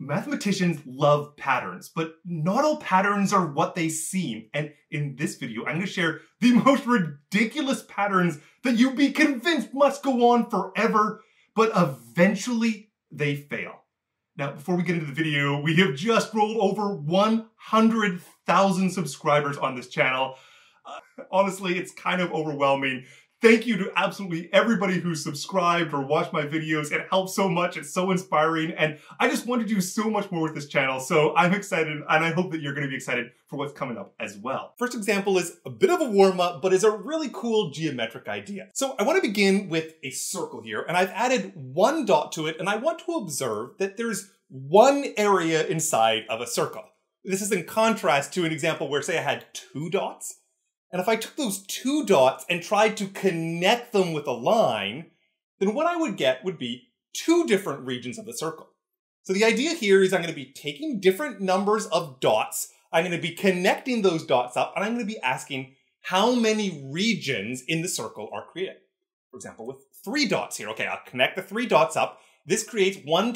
Mathematicians love patterns, but not all patterns are what they seem. And in this video, I'm going to share the most ridiculous patterns that you'd be convinced must go on forever, but eventually they fail. Now, before we get into the video, we have just rolled over 100,000 subscribers on this channel. Honestly, it's kind of overwhelming. Thank you to absolutely everybody who subscribed or watched my videos. It helps so much. It's so inspiring. And I just want to do so much more with this channel. So I'm excited, and I hope that you're going to be excited for what's coming up as well. First example is a bit of a warm-up, but is a really cool geometric idea. So I want to begin with a circle here, and I've added one dot to it, and I want to observe that there's one area inside of a circle. This is in contrast to an example where, say, I had two dots. And if I took those two dots and tried to connect them with a line, then what I would get would be two different regions of the circle. So the idea here is I'm going to be taking different numbers of dots, I'm going to be connecting those dots up, and I'm going to be asking how many regions in the circle are created. For example, with three dots here. Okay, I'll connect the three dots up. This creates 4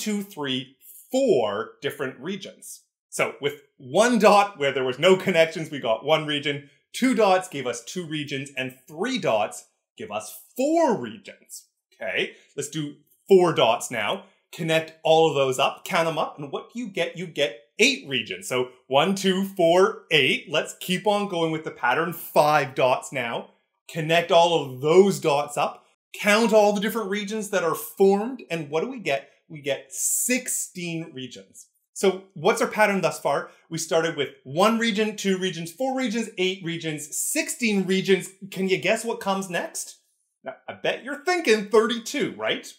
different regions. So with one dot where there was no connections, we got one region. Two dots gave us two regions, and three dots give us four regions. Okay, let's do four dots now. Connect all of those up, count them up, and what do you get? You get 8 regions. So 1, 2, 4, 8. Let's keep on going with the pattern. 5 dots now. Connect all of those dots up. Count all the different regions that are formed, and what do we get? We get 16 regions. So what's our pattern thus far? We started with 1 region, 2 regions, 4 regions, 8 regions, 16 regions. Can you guess what comes next? Now, I bet you're thinking 32, right? Okay,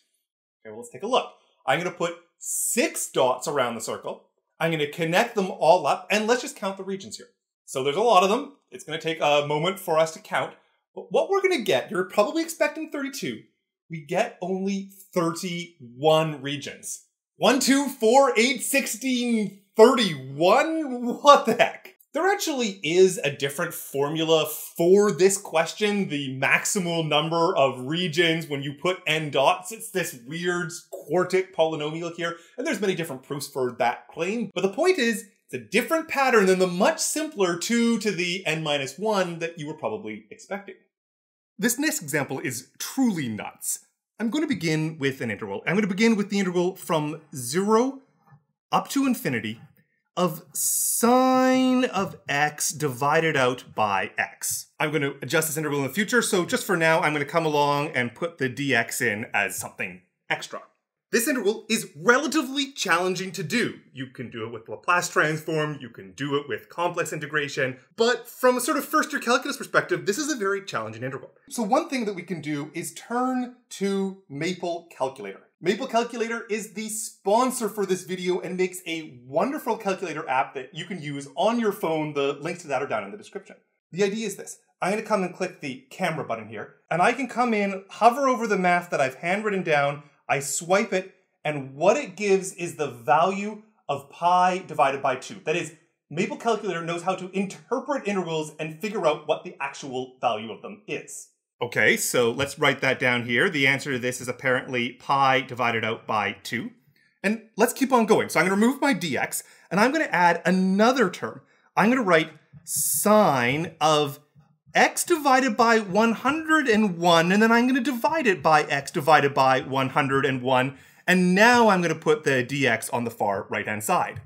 well, let's take a look. I'm going to put 6 dots around the circle. I'm going to connect them all up, and let's just count the regions here. So there's a lot of them. It's going to take a moment for us to count. But what we're going to get, you're probably expecting 32. We get only 31 regions. 1, 2, 4, 8, 16, 31? What the heck? There actually is a different formula for this question, the maximal number of regions when you put n dots. It's this weird quartic polynomial here, and there's many different proofs for that claim. But the point is, it's a different pattern than the much simpler 2 to the n minus 1 that you were probably expecting. This next example is truly nuts. I'm going to begin with an integral. I'm going to begin with the integral from 0 up to infinity of sine of x divided out by x. I'm going to adjust this integral in the future, so just for now, I'm going to come along and put the dx in as something extra. This integral is relatively challenging to do. You can do it with Laplace transform, you can do it with complex integration, but from a sort of first-year calculus perspective, this is a very challenging integral. So one thing that we can do is turn to Maple Calculator. Maple Calculator is the sponsor for this video and makes a wonderful calculator app that you can use on your phone. The links to that are down in the description. The idea is this. I'm going to come and click the camera button here, and I can come in, hover over the math that I've handwritten down, I swipe it, and what it gives is the value of pi divided by 2. That is, Maple Calculator knows how to interpret integrals and figure out what the actual value of them is. Okay, so let's write that down here. The answer to this is apparently pi divided out by 2. And let's keep on going. So I'm going to remove my dx, and I'm going to add another term. I'm going to write sine of x divided by 101, and then I'm going to divide it by x divided by 101, and now I'm going to put the dx on the far right-hand side.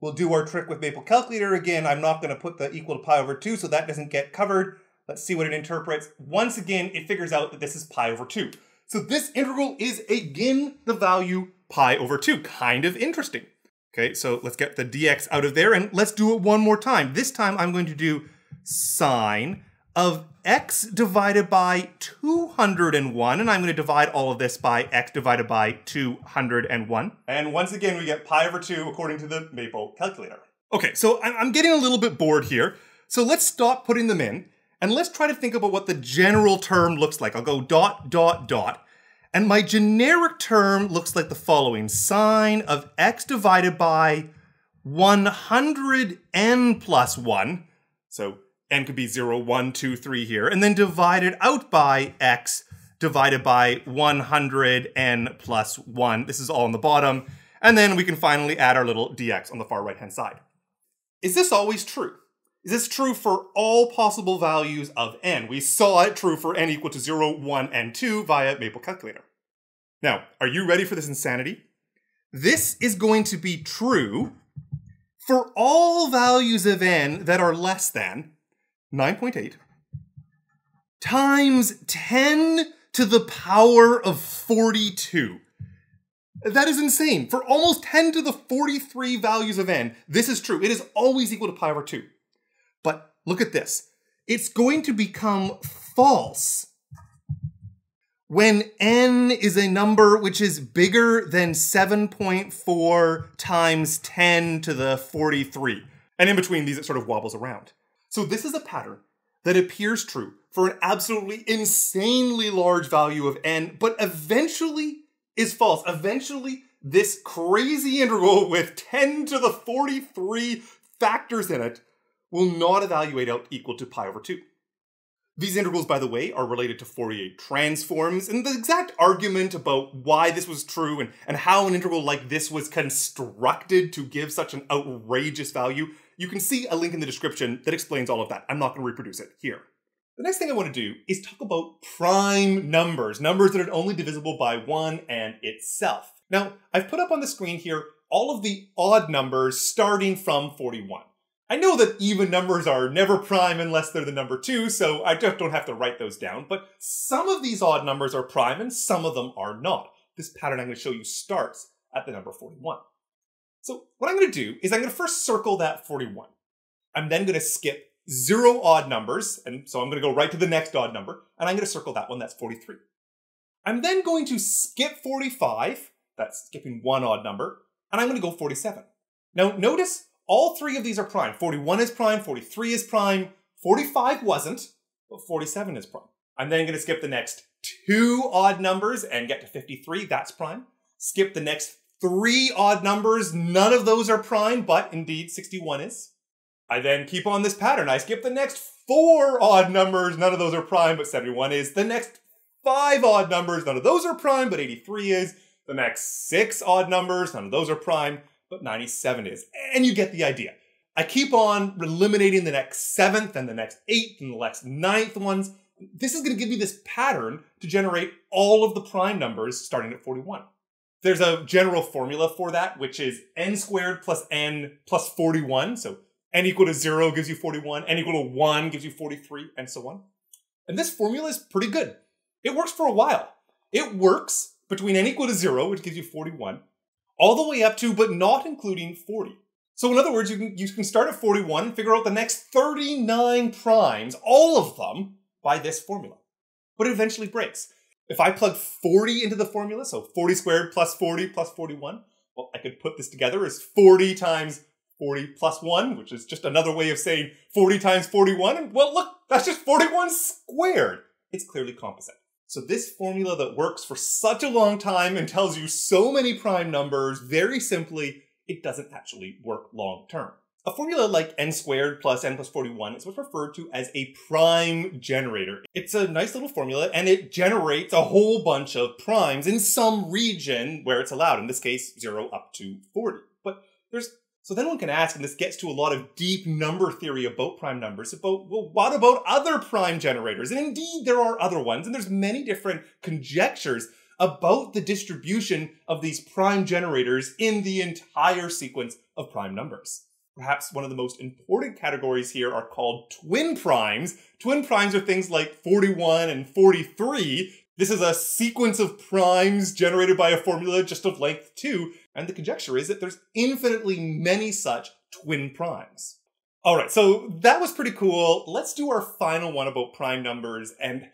We'll do our trick with Maple Calculator again. I'm not going to put the equal to pi over 2, so that doesn't get covered. Let's see what it interprets. Once again, it figures out that this is pi over 2. So this integral is, again, the value pi over 2. Kind of interesting. Okay, so let's get the dx out of there, and let's do it one more time. This time I'm going to do sine of x divided by 201, and I'm going to divide all of this by x divided by 201. And once again, we get pi over 2 according to the Maple Calculator. Okay, so I'm getting a little bit bored here. So let's stop putting them in, and let's try to think about what the general term looks like. I'll go dot, dot, dot. And my generic term looks like the following. Sine of x divided by 100n plus 1. So n could be 0, 1, 2, 3 here, and then divided out by x divided by 100n plus 1. This is all on the bottom. And then we can finally add our little dx on the far right-hand side. Is this always true? Is this true for all possible values of n? We saw it true for n equal to 0, 1, and 2 via Maple Calculator. Now, are you ready for this insanity? This is going to be true for all values of n that are less than 9.8 times 10 to the power of 42. That is insane. For almost 10 to the 43 values of n, this is true. It is always equal to pi over 2. But look at this. It's going to become false when n is a number which is bigger than 7.4 times 10 to the 43. And in between these, it sort of wobbles around. So this is a pattern that appears true for an absolutely insanely large value of n, but eventually is false. Eventually, this crazy integral with 10 to the 43 factors in it will not evaluate out equal to pi over 2. These integrals, by the way, are related to Fourier transforms, and the exact argument about why this was true and how an integral like this was constructed to give such an outrageous value, you can see a link in the description that explains all of that. I'm not going to reproduce it here. The next thing I want to do is talk about prime numbers, numbers that are only divisible by 1 and itself. Now, I've put up on the screen here all of the odd numbers starting from 41. I know that even numbers are never prime unless they're the number 2, so I just don't have to write those down, but some of these odd numbers are prime and some of them are not. This pattern I'm going to show you starts at the number 41. So what I'm going to do is I'm going to first circle that 41. I'm then going to skip 0 odd numbers, and so I'm going to go right to the next odd number, and I'm going to circle that one, that's 43. I'm then going to skip 45, that's skipping one odd number, and I'm going to go 47. Now notice all three of these are prime. 41 is prime, 43 is prime, 45 wasn't, but 47 is prime. I'm then going to skip the next 2 odd numbers and get to 53, that's prime. Skip the next 3 odd numbers, none of those are prime, but indeed 61 is. I then keep on this pattern. I skip the next 4 odd numbers. None of those are prime, but 71 is. The next 5 odd numbers. None of those are prime, but 83 is. The next 6 odd numbers. None of those are prime, but 97 is. And you get the idea. I keep on eliminating the next 7th and the next 8th and the next 9th ones. This is going to give me this pattern to generate all of the prime numbers starting at 41. There's a general formula for that, which is n squared plus n plus 41. So n equal to 0 gives you 41, n equal to 1 gives you 43, and so on. And this formula is pretty good. It works for a while. It works between n equal to 0, which gives you 41, all the way up to, but not including 40. So in other words, you can start at 41 and figure out the next 39 primes, all of them, by this formula. But it eventually breaks. If I plug 40 into the formula, so 40 squared plus 40 plus 41, well, I could put this together as 40 times 40 plus 1, which is just another way of saying 40 times 41. And well, look, that's just 41 squared. It's clearly composite. So this formula that works for such a long time and tells you so many prime numbers very simply, it doesn't actually work long term. A formula like n squared plus n plus 41 is what's referred to as a prime generator. It's a nice little formula and it generates a whole bunch of primes in some region where it's allowed, in this case, 0 up to 40. But so then one can ask, and this gets to a lot of deep number theory about prime numbers, about, well, what about other prime generators? And indeed, there are other ones, and there's many different conjectures about the distribution of these prime generators in the entire sequence of prime numbers. Perhaps one of the most important categories here are called twin primes. Twin primes are things like 41 and 43. This is a sequence of primes generated by a formula just of length 2, and the conjecture is that there's infinitely many such twin primes. All right, so that was pretty cool. Let's do our final one about prime numbers, and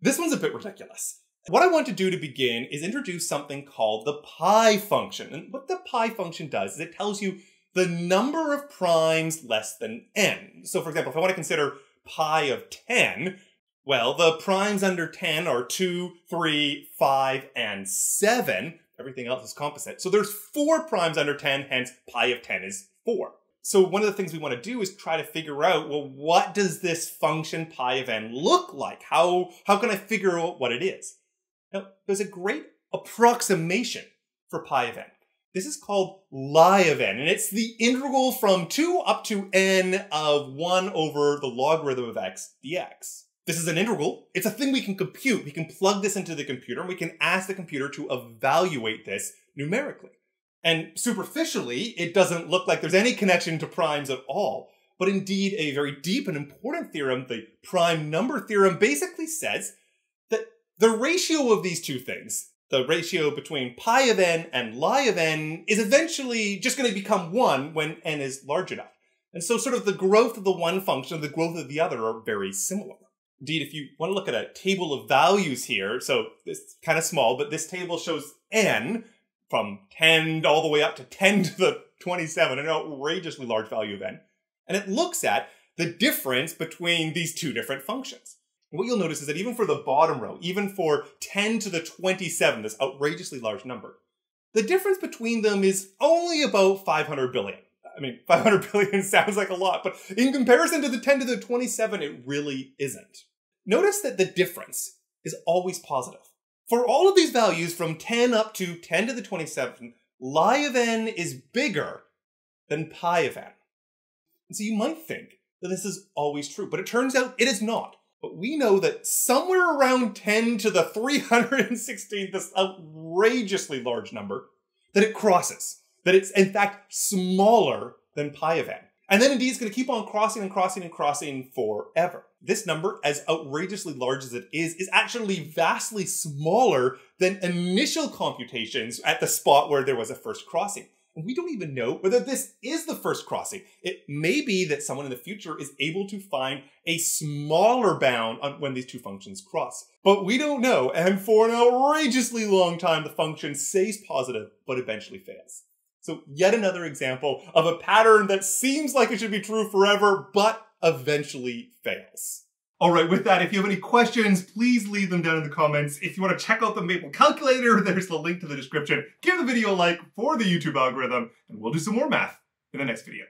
this one's a bit ridiculous. What I want to do to begin is introduce something called the pi function, and what the pi function does is it tells you the number of primes less than n. So for example, if I want to consider pi of 10, well, the primes under 10 are 2, 3, 5, and 7. Everything else is composite. So there's 4 primes under 10, hence pi of 10 is 4. So one of the things we want to do is try to figure out, well, what does this function pi of n look like? How can I figure out what it is? Now, there's a great approximation for pi of n. This is called lie of n, and it's the integral from 2 up to n of 1 over the logarithm of x dx. This is an integral. It's a thing we can compute. We can plug this into the computer, and we can ask the computer to evaluate this numerically. And superficially, it doesn't look like there's any connection to primes at all. But indeed, a very deep and important theorem, the prime number theorem, basically says that the ratio of these two things, the ratio between pi of n and lie of n, is eventually just going to become 1 when n is large enough. And so sort of the growth of the one function and the growth of the other are very similar. Indeed, if you want to look at a table of values here, so it's kind of small, but this table shows n from 10 all the way up to 10 to the 27, an outrageously large value of n. And it looks at the difference between these two different functions. And what you'll notice is that even for the bottom row, even for 10 to the 27, this outrageously large number, the difference between them is only about 500 billion. I mean, 500 billion sounds like a lot, but in comparison to the 10 to the 27, it really isn't. Notice that the difference is always positive. For all of these values from 10 up to 10 to the 27, lie of n is bigger than pi of n. And so you might think that this is always true, but it turns out it is not. But we know that somewhere around 10 to the 316th, this outrageously large number, that it crosses. That it's, in fact, smaller than pi of n. And then, indeed, it's going to keep on crossing and crossing and crossing forever. This number, as outrageously large as it is actually vastly smaller than initial computations at the spot where there was a first crossing. And we don't even know whether this is the first crossing. It may be that someone in the future is able to find a smaller bound on when these two functions cross. But we don't know, and for an outrageously long time, the function stays positive, but eventually fails. So yet another example of a pattern that seems like it should be true forever, but eventually fails. All right, with that, if you have any questions, please leave them down in the comments. If you want to check out the Maple Calculator, there's the link to the description. Give the video a like for the YouTube algorithm, and we'll do some more math in the next video.